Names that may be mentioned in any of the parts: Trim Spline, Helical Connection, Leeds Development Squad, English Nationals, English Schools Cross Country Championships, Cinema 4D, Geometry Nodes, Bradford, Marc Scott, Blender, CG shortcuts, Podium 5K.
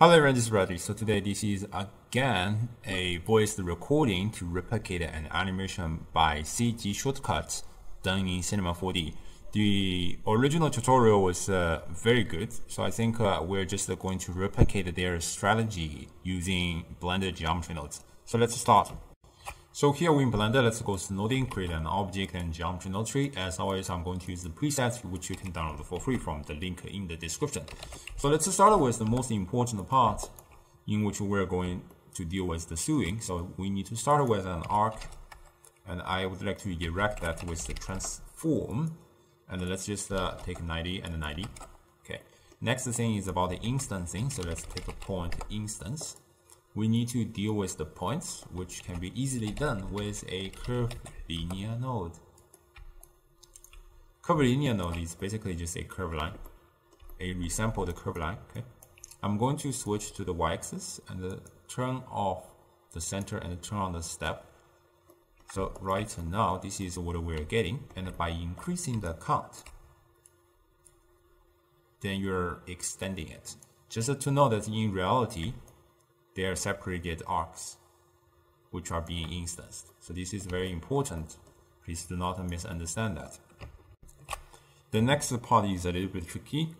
Hello everyone, this is Bradley. So today this is again a voice recording to replicate an animation by CG shortcuts done in Cinema 4D. The original tutorial was very good, so I think we're just going to replicate their strategy using Blender Geometry Nodes. So let's start. So here in Blender, let's go to noding, create an object and geometry node tree. As always, I'm going to use the presets, which you can download for free from the link in the description. So let's start with the most important part in which we're going to deal with the sewing. So we need to start with an arc, and I would like to direct that with the transform. And let's just take 90 and 90. Okay. Next thing is about the instancing. So let's take a point instance. We need to deal with the points, which can be easily done with a curved linear node. Curved linear node is basically just a curved line, a resampled curved line. Okay, I'm going to switch to the y-axis and turn off the center and turn on the step. So right now, this is what we're getting, and by increasing the count, then you're extending it. Just to know that in reality, they are separated arcs which are being instanced. So this is very important. Please do not misunderstand that. The next part is a little bit tricky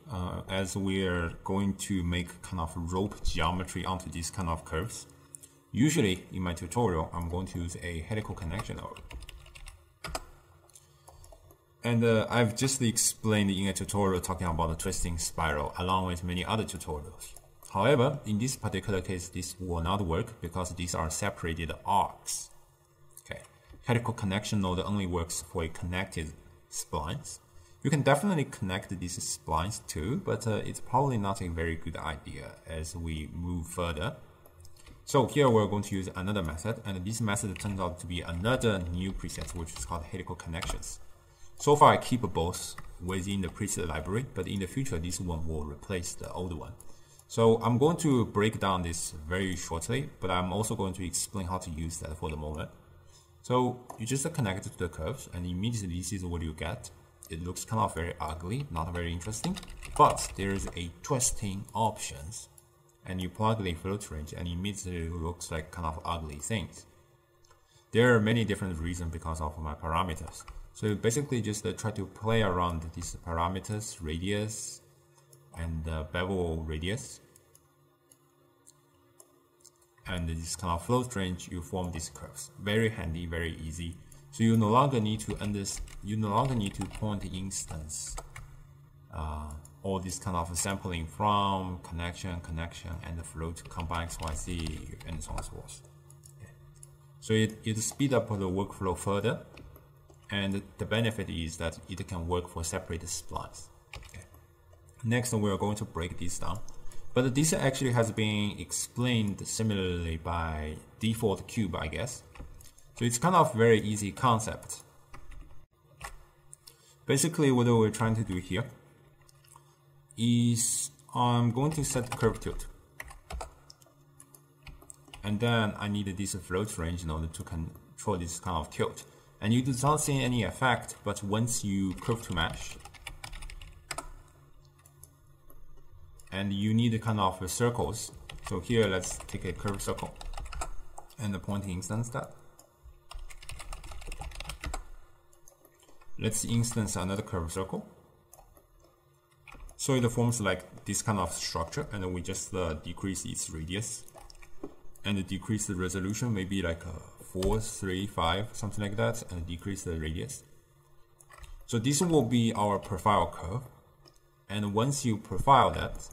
as we are going to make kind of rope geometry onto these kind of curves. Usually in my tutorial, I'm going to use a helical connection node. And I've just explained in a tutorial talking about the twisting spiral along with many other tutorials. However, in this particular case, this will not work because these are separated arcs. Okay, helical connection node only works for connected splines. You can definitely connect these splines too, but it's probably not a very good idea as we move further. So here we're going to use another method, and this method turns out to be another new preset, which is called helical connections. So far, I keep both within the preset library, but in the future, this one will replace the old one. So I'm going to break down this very shortly, but I'm also going to explain how to use that for the moment. So you just connect it to the curves, and immediately this is what you get. It looks kind of very ugly, not very interesting, but there is a twisting options, and you plug the float range, and immediately it looks like kind of ugly things. There are many different reasons because of my parameters. So basically just try to play around with these parameters, radius, and bevel radius, and this kind of float range, you form these curves. Very handy, very easy. So you no longer need to point instance all this kind of sampling from connection and the float combine XYZ and so on and so forth. Okay. So it speeds up the workflow further, and the benefit is that it can work for separate splines. Okay. Next, we are going to break this down, but this actually has been explained similarly by default cube, I guess. So it's kind of very easy concept. Basically, what we're trying to do here is I'm going to set the curve tilt, and then I need this float range in order to control this kind of tilt. And you do not see any effect, but once you curve to mesh, and you need kind of circles. So here, let's take a curved circle and the point instance that. Let's instance another curved circle. So it forms like this kind of structure, and we just decrease its radius and decrease the resolution, maybe like 4, 3, 5, something like that, and decrease the radius. So this will be our profile curve. And once you profile that,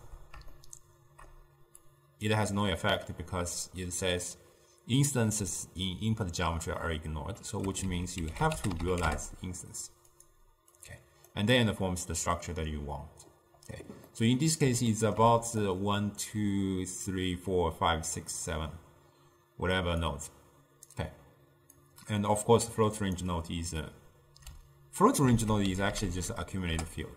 it has no effect because it says instances in input geometry are ignored. So which means you have to realize the instance. Okay. And then it forms the structure that you want. Okay. So in this case, it's about 1, 2, 3, 4, 5, 6, 7, whatever nodes. Okay. And of course, float range node is actually just accumulated field.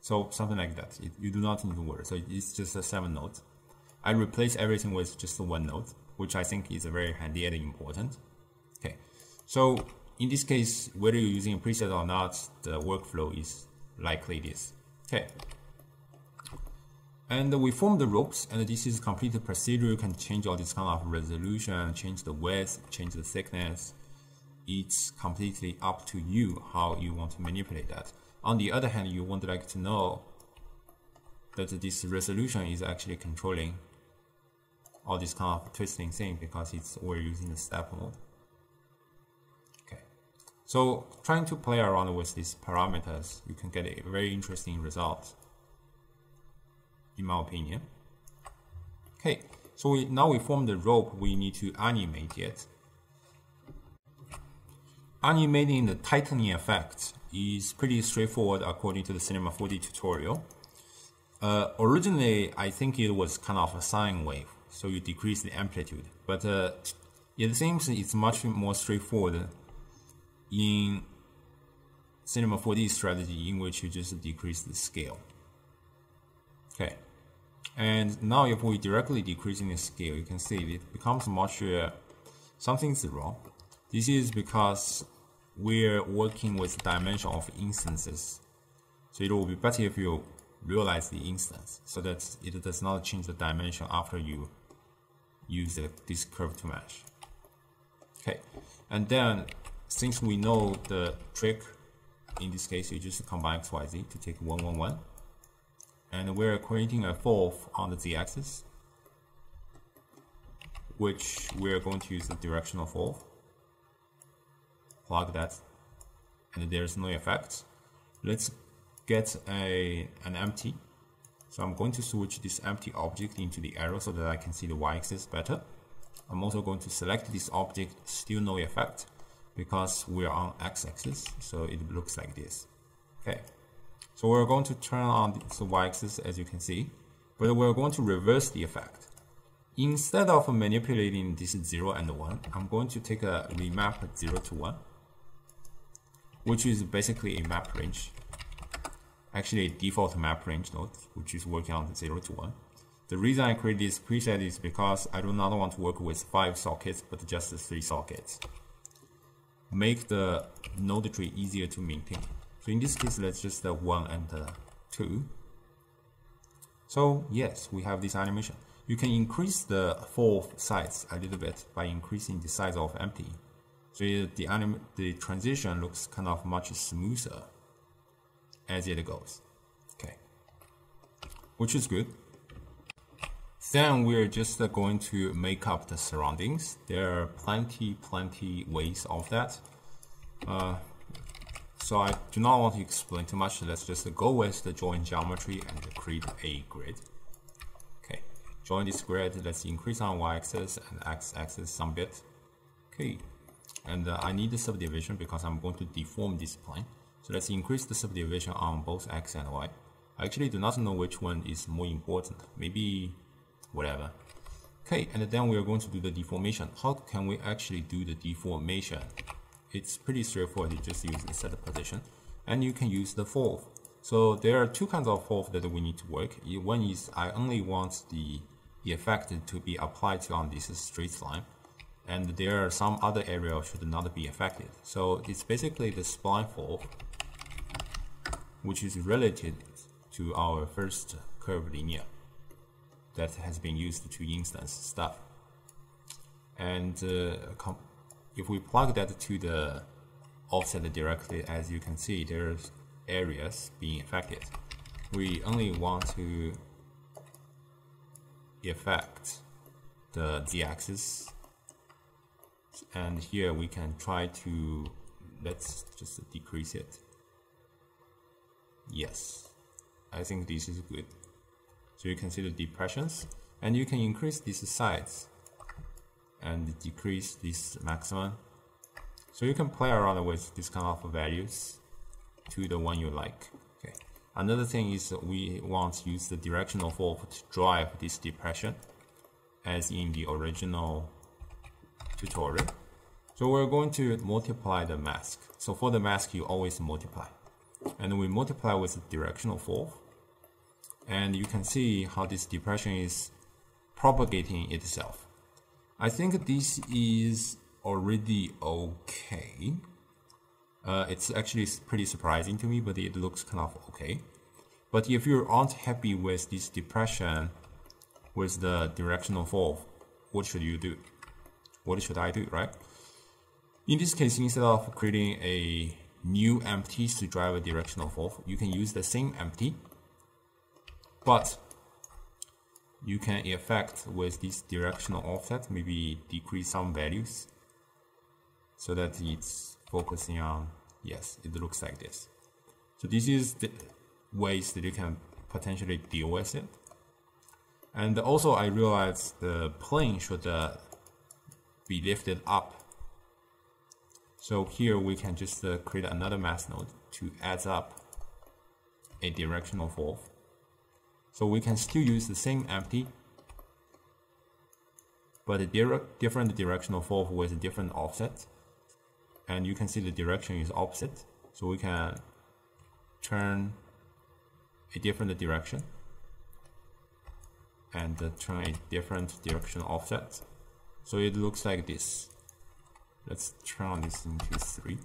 So something like that. You do not need to worry. So it's just 7 nodes. I replace everything with just 1 node, which I think is very handy and important. Okay. So in this case, whether you're using a preset or not, the workflow is likely this. Okay. And we form the ropes, and this is complete procedure. You can change all this kind of resolution, change the width, change the thickness. It's completely up to you how you want to manipulate that. On the other hand, you would like to know that this resolution is actually controlling all this kind of twisting thing, because it's we're using the step mode. Okay, so trying to play around with these parameters, you can get a very interesting result, in my opinion. Okay, so now we form the rope. We need to animate it. Animating the tightening effect is pretty straightforward according to the Cinema 4D tutorial. Originally, I think it was kind of a sine wave, so you decrease the amplitude. But it seems it's much more straightforward in Cinema 4D strategy, in which you just decrease the scale. Okay, and now if we directly decreasing the scale, you can see it becomes much something's wrong. This is because we're working with dimension of instances, so it will be better if you realize the instance, so that it does not change the dimension after you use this curve to mesh. Okay, and then since we know the trick, in this case you just combine XYZ to take 1, 1, 1, and we're creating a fourth on the z-axis, which we're going to use the directional fourth. Plug that, and there's no effect. Let's get an empty. So I'm going to switch this empty object into the arrow so that I can see the y-axis better. I'm also going to select this object, still no effect, because we're on x-axis, so it looks like this. Okay, so we're going to turn on the y-axis, as you can see, but we're going to reverse the effect. Instead of manipulating this 0 and 1, I'm going to take a remap 0 to 1, which is basically a map range. Actually, a default map range node, which is working on the 0 to 1. The reason I create this preset is because I do not want to work with 5 sockets, but just 3 sockets. Make the node tree easier to maintain. So in this case, let's just 1 and 2. So yes, we have this animation. You can increase the fourth size a little bit by increasing the size of empty. So the transition looks kind of much smoother as it goes. Okay, which is good. Then we're just going to make up the surroundings. There are plenty ways of that, so I do not want to explain too much. Let's just go with the join geometry and create a grid. Okay, join this grid. Let's increase on y-axis and x-axis some bit. Okay, and I need the subdivision because I'm going to deform this plane. So let's increase the subdivision on both X and Y. I actually do not know which one is more important. Maybe whatever. Okay, and then we are going to do the deformation. How can we actually do the deformation? It's pretty straightforward. You just use the set position, and you can use the fourth. So there are two kinds of fourth that we need to work. One is I only want the effect to be applied to on this straight line, and there are some other areas should not be affected. So it's basically the spline fourth, which is related to our first curve linear that has been used to instance stuff. And if we plug that to the offset directly, as you can see, there's areas being affected. We only want to affect the z-axis, and here we can try to, let's just decrease it. Yes, I think this is good. So you can see the depressions, and you can increase these sides and decrease this maximum. So you can play around with this kind of values to the one you like. Okay. Another thing is we want to use the directional fork to drive this depression, as in the original tutorial. So we're going to multiply the mask. So for the mask, you always multiply. And we multiply with the directional fourth, and you can see how this depression is propagating itself. I think this is already okay. It's actually pretty surprising to me, but it looks kind of okay. But if you aren't happy with this depression, with the directional fold, what should you do? What should I do, right? In this case, instead of creating a new empty to drive a directional fold, you can use the same empty, but you can affect with this directional offset, maybe decrease some values so that it's focusing on, yes, it looks like this. So this is the ways that you can potentially deal with it. And also I realized the plane should be lifted up. So here we can just create another mask node to add up a directional fold. So we can still use the same empty, but a different directional fold with a different offset. And you can see the direction is opposite. So we can turn a different direction and turn a different direction offset. So it looks like this. Let's turn this into 3.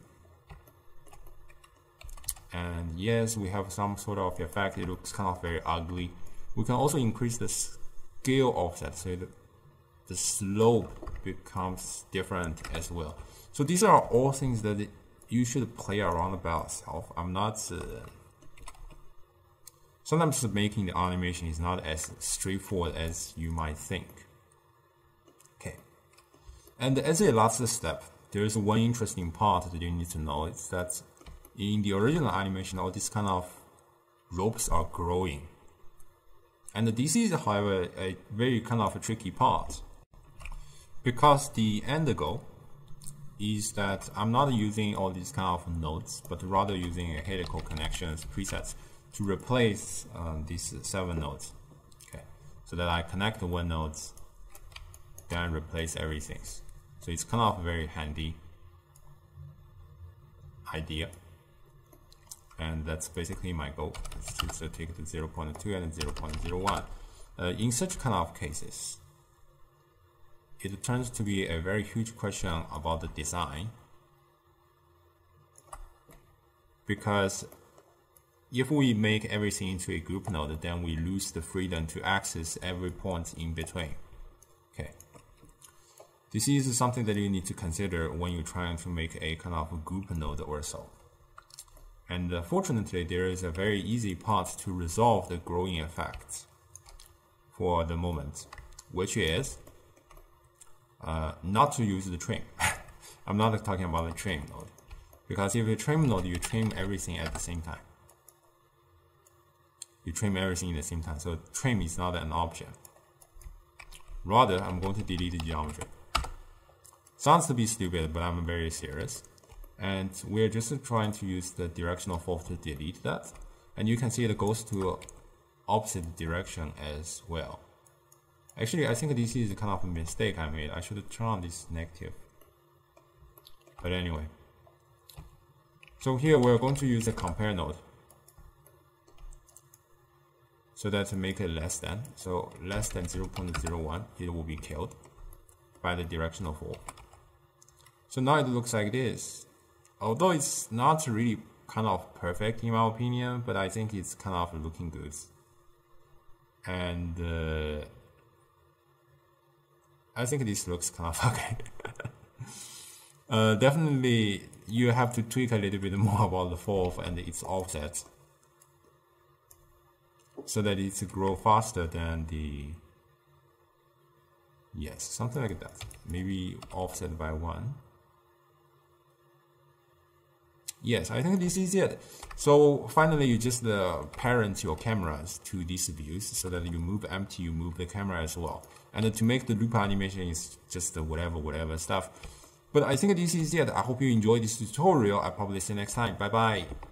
And yes, we have some sort of effect. It looks kind of very ugly. We can also increase the scale offset so the slope becomes different as well. So these are all things that you should play around about yourself. I'm not sometimes making the animation is not as straightforward as you might think. Okay. And as a last step, there is one interesting part that you need to know. It's that in the original animation, all these kind of ropes are growing. And this is, however, a very kind of a tricky part, because the end goal is that I'm not using all these kind of nodes, but rather using a helical connections presets to replace these 7 nodes, okay, so that I connect the 1 nodes, then I replace everything. So it's kind of a very handy idea, and that's basically my goal. It's just take the 0.2 and 0.01. In such kind of cases, it turns to be a very huge question about the design, because if we make everything into a group node, then we lose the freedom to access every point in between. Okay. This is something that you need to consider when you're trying to make a kind of a group node or so. And fortunately, there is a very easy path to resolve the growing effect for the moment, which is not to use the trim. I'm not talking about the trim node, because if you trim node, you trim everything at the same time. You trim everything at the same time, so trim is not an option. Rather, I'm going to delete the geometry. Sounds to be stupid, but I'm very serious. And we're just trying to use the directional fold to delete that. And you can see it goes to opposite direction as well. Actually, I think this is kind of a mistake I made. I should turn on this negative. But anyway. So here we're going to use the compare node, so that to make it less than, so less than 0.01, it will be killed by the directional fold. So now it looks like this, although it's not really kind of perfect in my opinion, but I think it's kind of looking good. And I think this looks kind of okay. Definitely you have to tweak a little bit more about the fold and its offset, so that it's grow faster than the, yes, something like that, maybe offset by 1. Yes, I think this is it. So finally you just parent your cameras to these views so that you move empty, you move the camera as well. And to make the loop animation is just whatever stuff. But I think this is it. I hope you enjoyed this tutorial. I'll probably see you next time. Bye bye.